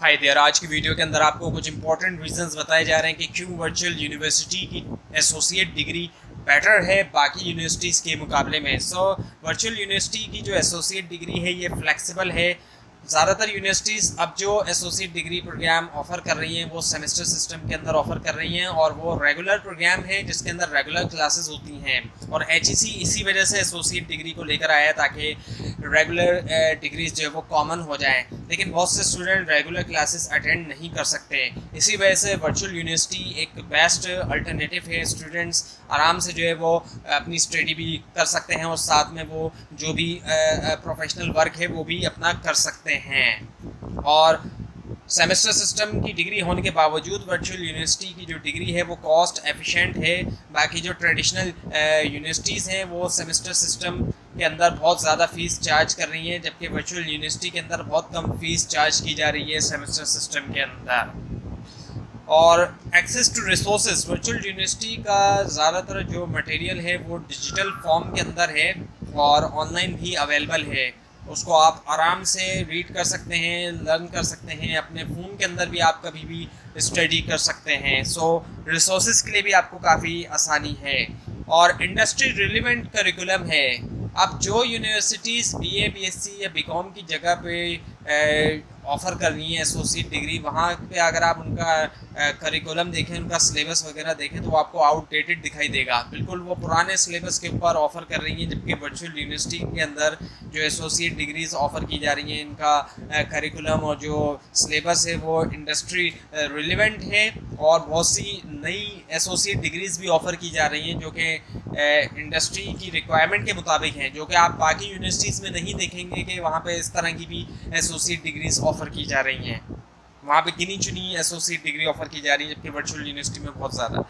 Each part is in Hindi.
हाय देयर, आज की वीडियो के अंदर आपको कुछ इंपॉर्टेंट रीजंस बताए जा रहे हैं कि क्यों वर्चुअल यूनिवर्सिटी की एसोसिएट डिग्री बेटर है बाकी यूनिवर्सिटीज़ के मुकाबले में। वर्चुअल यूनिवर्सिटी की जो एसोसिएट डिग्री है ये फ्लेक्सिबल है। ज़्यादातर यूनिवर्सिटीज़ अब जो एसोसिएट डिग्री प्रोग्राम ऑफ़र कर रही हैं वो सेमेस्टर सिस्टम के अंदर ऑफ़र कर रही हैं और वो रेगुलर प्रोग्राम है जिसके अंदर रेगुलर क्लासेस होती हैं। और HEC इसी वजह से एसोसिएट डिग्री को लेकर आया ताकि रेगुलर डिग्रीज जो है वो कॉमन हो जाएं, लेकिन बहुत से स्टूडेंट रेगुलर क्लासेस अटेंड नहीं कर सकते। इसी वजह से वर्चुअल यूनिवर्सिटी एक बेस्ट अल्टरनेटिव है। स्टूडेंट्स आराम से जो है वो अपनी स्टडी भी कर सकते हैं और साथ में वो जो भी प्रोफेशनल वर्क है वो भी अपना कर सकते हैं। और सेमेस्टर सिस्टम की डिग्री होने के बावजूद वर्चुअल यूनिवर्सिटी की जो डिग्री है वो कॉस्ट एफिशिएंट है। बाकी जो ट्रेडिशनल यूनिवर्सिटीज़ हैं वो सेमेस्टर सिस्टम के अंदर बहुत ज़्यादा फ़ीस चार्ज कर रही हैं, जबकि वर्चुअल यूनिवर्सिटी के अंदर बहुत कम फ़ीस चार्ज की जा रही है सेमेस्टर सिस्टम के अंदर। और access to resources, virtual university का ज़्यादातर जो मटेरियल है वो डिजिटल फॉर्म के अंदर है और ऑनलाइन भी अवेलेबल है। उसको आप आराम से रीड कर सकते हैं, लर्न कर सकते हैं, अपने फ़ोन के अंदर भी आप कभी भी स्टडी कर सकते हैं। रिसोर्सेज के लिए भी आपको काफ़ी आसानी है। और इंडस्ट्री रिलेवेंट करिकुलम है। अब जो यूनिवर्सिटीज़ BA, BSc या BCom की जगह पे ऑफ़र कर रही हैं एसोसिएट डिग्री, वहाँ पे अगर आप उनका करिकुलम देखें, उनका सिलेबस वगैरह देखें तो आपको आउटडेटेड दिखाई देगा। बिल्कुल वो पुराने सिलेबस के ऊपर ऑफ़र कर रही हैं, जबकि वर्चुअल यूनिवर्सिटी के अंदर जो एसोसिएट डिग्रीज़ ऑफ़र की जा रही हैं इनका करिकुलम और जो सिलेबस है वो इंडस्ट्री रिलेवेंट है। और बहुत सी नई एसोसिएट डिग्रीज़ भी ऑफ़र की जा रही हैं जो कि इंडस्ट्री की रिक्वायरमेंट के मुताबिक हैं, जो कि आप बाकी यूनिवर्सिटीज़ में नहीं देखेंगे कि वहाँ पे इस तरह की भी एसोसिएट डिग्रीज़ ऑफ़र की जा रही हैं। वहाँ पे गिनी चुनी एसोसिएट डिग्री ऑफ़र की जा रही है, जबकि वर्चुअल यूनिवर्सिटी में बहुत ज़्यादा।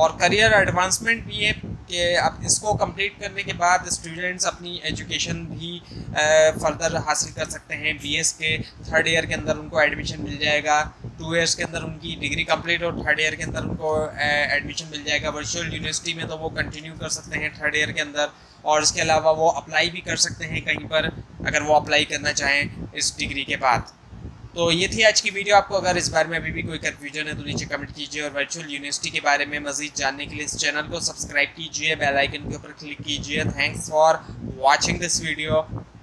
और करियर एडवांसमेंट भी है कि अब इसको कंप्लीट करने के बाद स्टूडेंट्स अपनी एजुकेशन भी फर्दर हासिल कर सकते हैं। BS के थर्ड ईयर के अंदर उनको एडमिशन मिल जाएगा, 2 इयर्स के अंदर उनकी डिग्री कंप्लीट और थर्ड ईयर के अंदर उनको एडमिशन मिल जाएगा। वर्चुअल यूनिवर्सिटी में तो वो कंटिन्यू कर सकते हैं थर्ड ईयर के अंदर, और इसके अलावा वो अप्लाई भी कर सकते हैं कहीं पर अगर वो अप्लाई करना चाहें इस डिग्री के बाद। तो ये थी आज की वीडियो। आपको अगर इस बारे में अभी भी कोई कन्फ्यूजन है तो नीचे कमेंट कीजिए। और वर्चुअल यूनिवर्सिटी के बारे में मज़ीद जानने के लिए इस चैनल को सब्सक्राइब कीजिए, बेल आइकन के ऊपर क्लिक कीजिए। Thanks for watching this video.